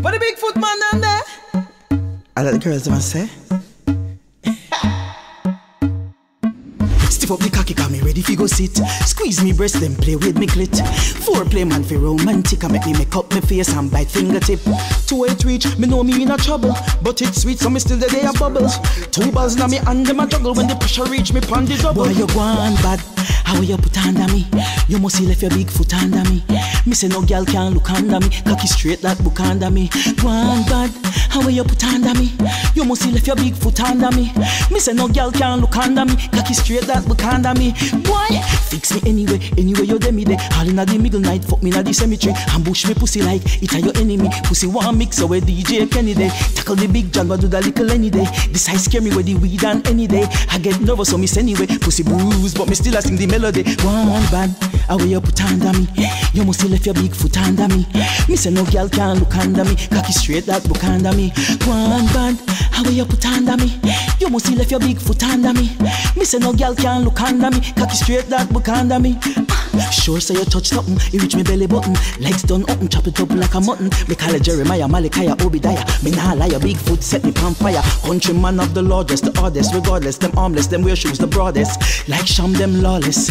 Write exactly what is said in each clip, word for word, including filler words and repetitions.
But the Big Foot man down there. I let the girls them say. Stiff up the cocky, cause me ready fi go sit. Squeeze me breast, then play with me clit. Foreplay man fi romantic, I make me make up me face and bite fingertip. Two eight reach, me know me in a trouble, but it's sweet, so me still the day a bubbles. Two balls now me and them a juggle, when the pressure reach me pon the double. Boy you gone bad, how you put under me? You must see left your big foot under me. Me say no girl can look under me, cocky straight like book under me. Gone bad, how you put under me? You must see left your big foot under me. Me say no girl can look under me, cocky straight like book under me. Boy, fix me anyway, anyway you dem me there. All inna the middle night, fuck me inna the cemetery. Ambush me pussy like it a your enemy. Pussy one mix away D J Kenny day. Tackle the big John, but do the little any day. This ice scare me with the weed and any day. I get nervous, so miss anyway. Pussy bruise, but me still a sing the melody. One bad, how you put under me? You must still left your big foot under me. Me say no girl can look under me, cocky straight that book under me. One bad, how you put under me? You must still left your big foot under me. Me say no girl can look under me, cocky straight that book under me. Sure say you touch something, you reach me belly button. Legs done up and chop it up like a mutton. Me call it Jeremiah, Malachi, Obadiah. Me nah lie, your big foot set me on fire. Countryman of the largest, the hardest. Regardless, them armless, them wear shoes the broadest. Like sham, them lawless.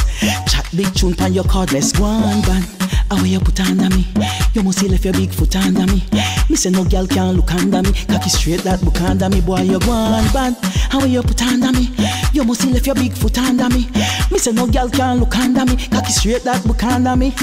Chat big tune pan your cordless. One band, how you put under me? You must see left your big foot under me. Me say no girl can look under me, cocky straight that book under me. Boy you one band, how you put under me? You must see left your big foot under me. Me say no girl can look under me, cocky straight that book under me.